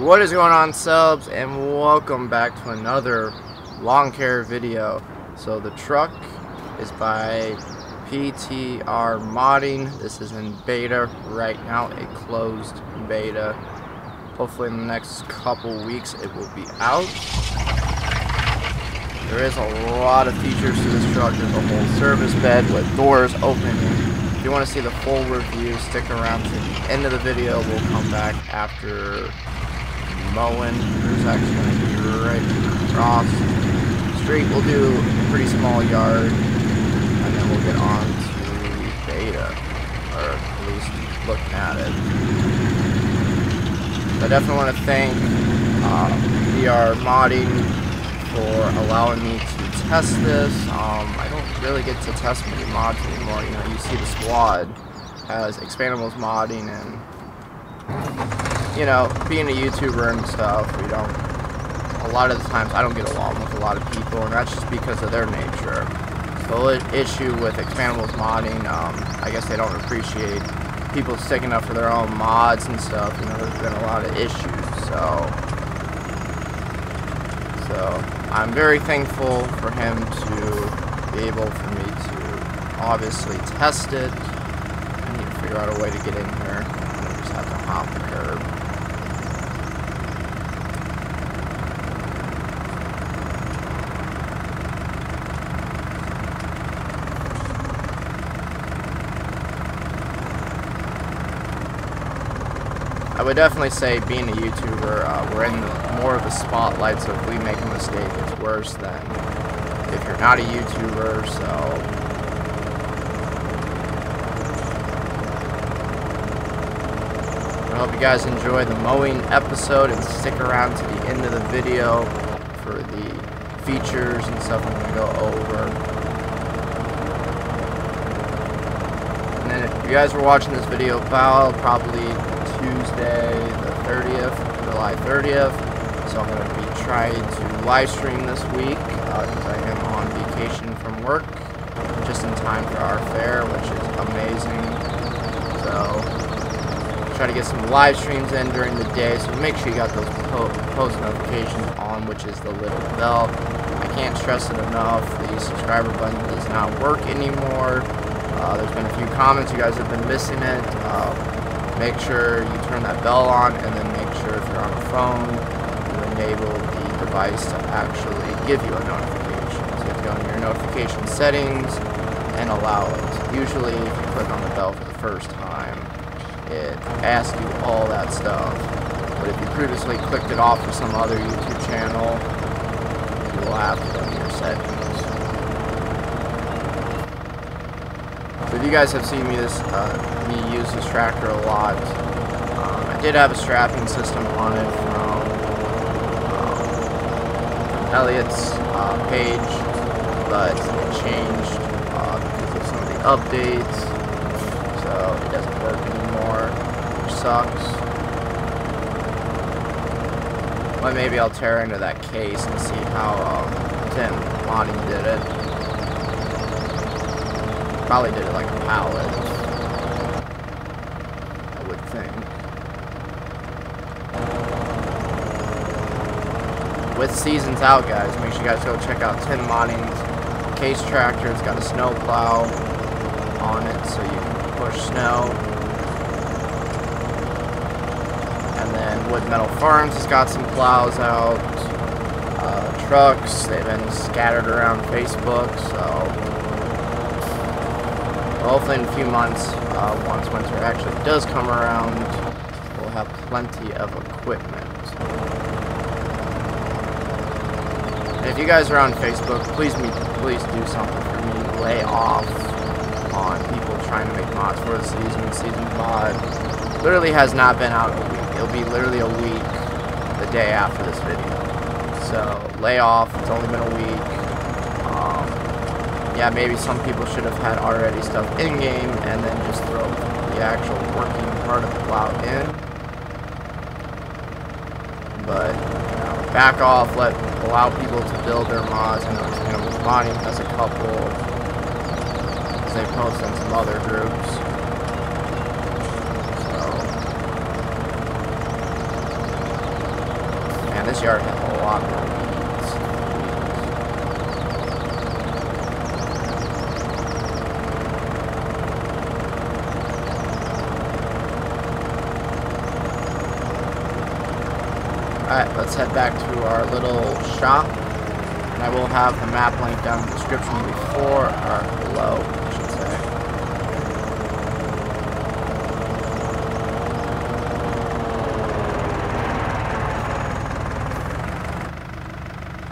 What is going on, subs, and welcome back to another lawn care video. So the truck is by PTR Modding. This is in beta right now, a closed beta. Hopefully in the next couple weeks it will be out. There is a lot of features to this truck. There's a whole service bed with doors opening. If you want to see the full review, stick around to the end of the video. We'll come back after mowing. There's actually going to be right across the street. We'll do a pretty small yard, and then we'll get on to beta, or at least looking at it. So I definitely want to thank VR Modding for allowing me to test this. I don't really get to test many mods anymore. You know, you see the squad has Expandables Modding, and you know, being a YouTuber and stuff, we don't, a lot of the times I don't get along with a lot of people, and that's just because of their nature. So the issue with Expandables Modding, I guess they don't appreciate people sticking up for their own mods and stuff. You know, there's been a lot of issues, so I'm very thankful for him to be able for me to obviously test it. I need to figure out a way to get in here. I just have to hop the curb. I would definitely say, being a YouTuber, we're in more of the spotlight, so if we make a mistake, it's worse than if you're not a YouTuber, so I hope you guys enjoy the mowing episode, and stick around to the end of the video for the features and stuff I'm going to go over. And then if you guys were watching this video about probably Tuesday the 30th, July 30th, so I'm going to be trying to live stream this week, because I am on vacation from work, just in time for our fair, which is amazing. So try to get some live streams in during the day, so make sure you got those post notifications on, which is the little bell. I can't stress it enough, the subscriber button does not work anymore. There's been a few comments, you guys have been missing it. Make sure you turn that bell on, and then make sure if you're on a phone, enable the device to actually give you a notification. So you have to go into your notification settings and allow it. Usually if you click on the bell for the first time, it asks you all that stuff. But if you previously clicked it off for some other YouTube channel, you will have to go to your settings. So if you guys have seen me use this tractor a lot, I did have a strapping system on it from Elliot's page, but it changed because of some of the updates, so it doesn't work anymore, which sucks. But maybe I'll tear into that case and see how Tim Monty did it. Probably did it like a pallet, I would think. With seasons out, guys, make sure you guys go check out Tim Monning's case tractor. It's got a snow plow on it, so you can push snow. And then Wood Metal Farms has got some plows out. Trucks, they've been scattered around Facebook, so hopefully in a few months, once winter actually does come around, we'll have plenty of equipment. If you guys are on Facebook, please do something for me. Lay off on people trying to make mods for the season. The season mod literally has not been out a week. It'll be literally a week the day after this video. So lay off. It's only been a week. Yeah, maybe some people should have had already stuff in game, and then just throw the actual working part of the plow in. But back off, allow people to build their mods. I know Expandables Modding has a couple, because they post in some other groups. So This yard has a lot more weeds. Alright, let's head back to our little shop. And I will have the map link down in the description before or below.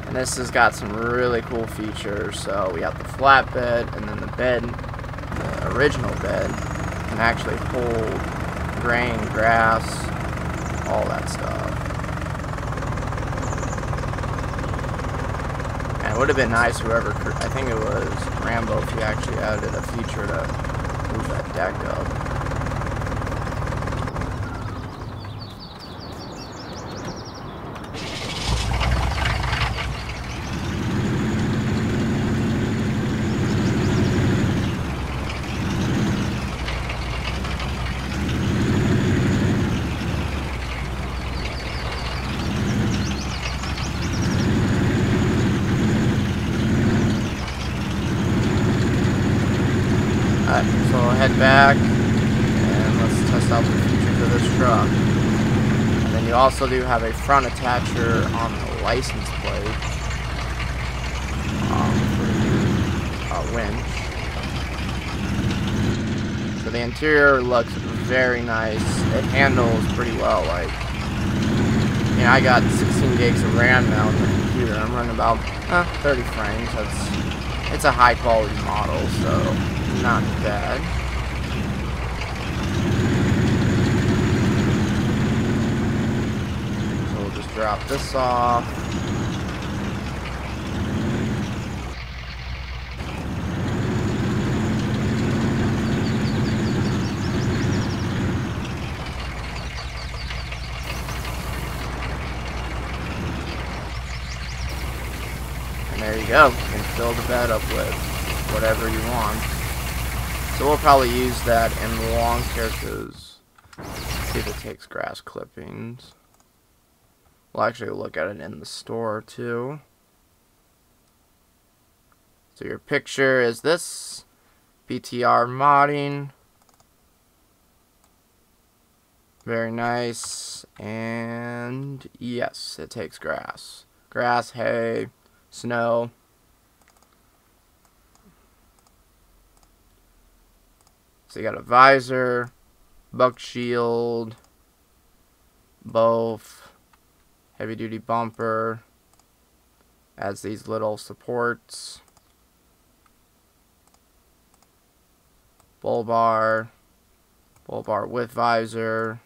And this has got some really cool features. So we have the flat bed, and then the bed, the original bed, can actually hold grain, grass, all that stuff. And it would have been nice whoever, I think it was Rambo, if he actually added a feature to move that deck up. So I'll head back and let's test out the features of this truck. And then you also do have a front attacher on the license plate for your winch. So the interior looks very nice. It handles pretty well. Like, you know, I got 16 gigs of RAM now on the computer. I'm running about 30 frames. It's a high quality model, so. Not bad. So we'll just drop this off. And there you go. You can fill the bed up with whatever you want. So we'll probably use that in long characters. See if it takes grass clippings. We'll actually look at it in the store too. So your picture is this. PTR modding. Very nice. And yes, it takes grass. Grass, hay, snow. So you got a visor, buck shield, both, heavy duty bumper, adds these little supports, bull bar with visor,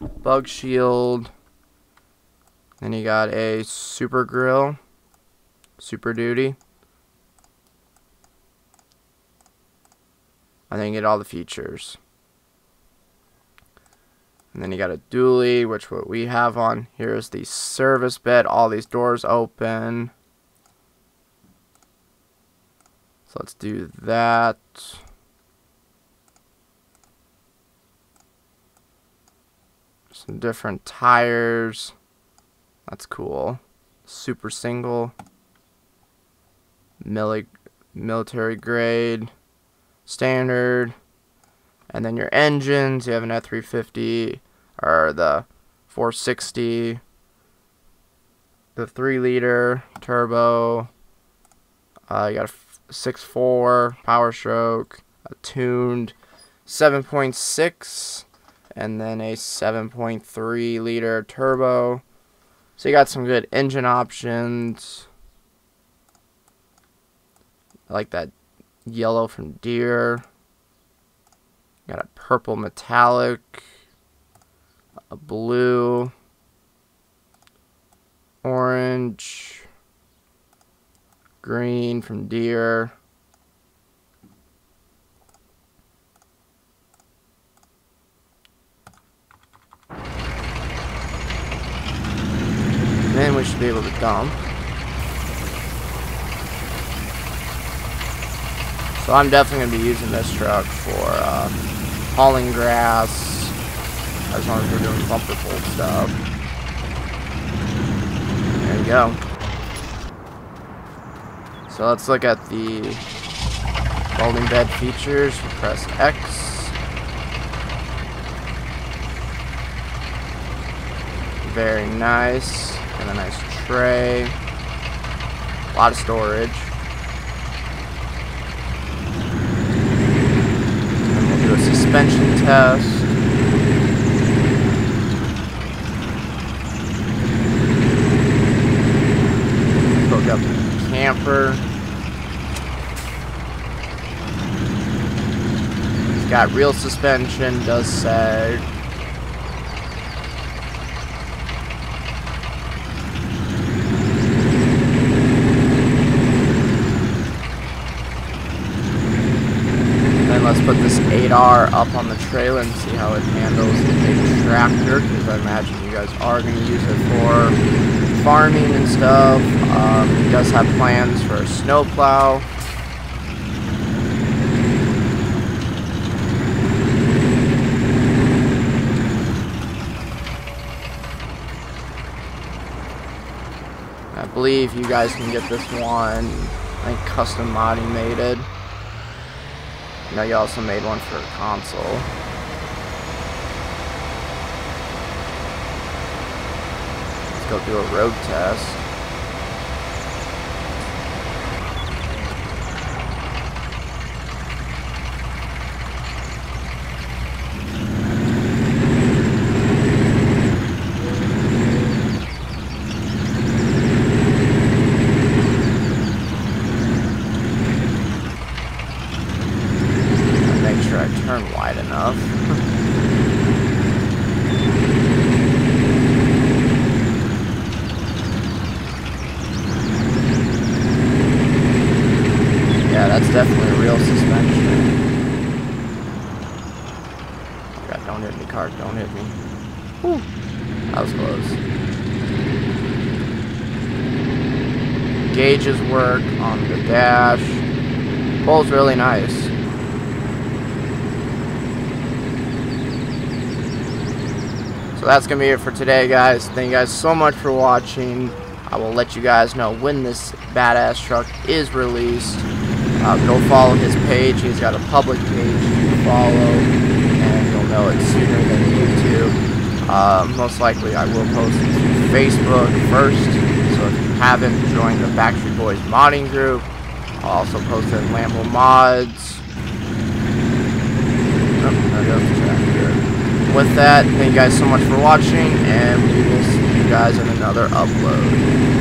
bug shield, then you got a super grill, super duty. And then you get all the features. And then you got a dually, which what we have on here is the service bed. All these doors open. So let's do that. Some different tires. That's cool. Super single. Military grade. Standard, and then your engines, you have an F350 or the 460, the 3-liter turbo, you got a 6.4 Power Stroke, a tuned 7.6, and then a 7.3 liter turbo. So you got some good engine options. I like that yellow from Deere. Got a purple metallic, a blue, orange, green from Deere. And then we should be able to dump. So I'm definitely going to be using this truck for hauling grass, as long as we're doing bumper pull stuff. There we go. So let's look at the molding bed features. We'll press X. Very nice. And a nice tray. A lot of storage. And we'll do a suspension test. Hook up the camper. It's got real suspension, does sag. Let's put this 8R up on the trailer and see how it handles the big tractor, because I imagine you guys are going to use it for farming and stuff. It does have plans for a snowplow. I believe you guys can get this one, I think, custom modding-mated. Now you also made one for a console. Let's go do a road test. That's definitely real suspension. Oh God, don't hit me, car. Don't hit me. Whew. That was close. Gauges work on the dash. Bowl's really nice. So that's going to be it for today, guys. Thank you guys so much for watching. I will let you guys know when this badass truck is released. Go follow his page. He's got a public page to follow, and you'll know it sooner than YouTube. Most likely I will post it to Facebook first, so if you haven't joined the Backstreet Boys modding group, I'll also post it in Lambo mods. With that, thank you guys so much for watching, and we will see you guys in another upload.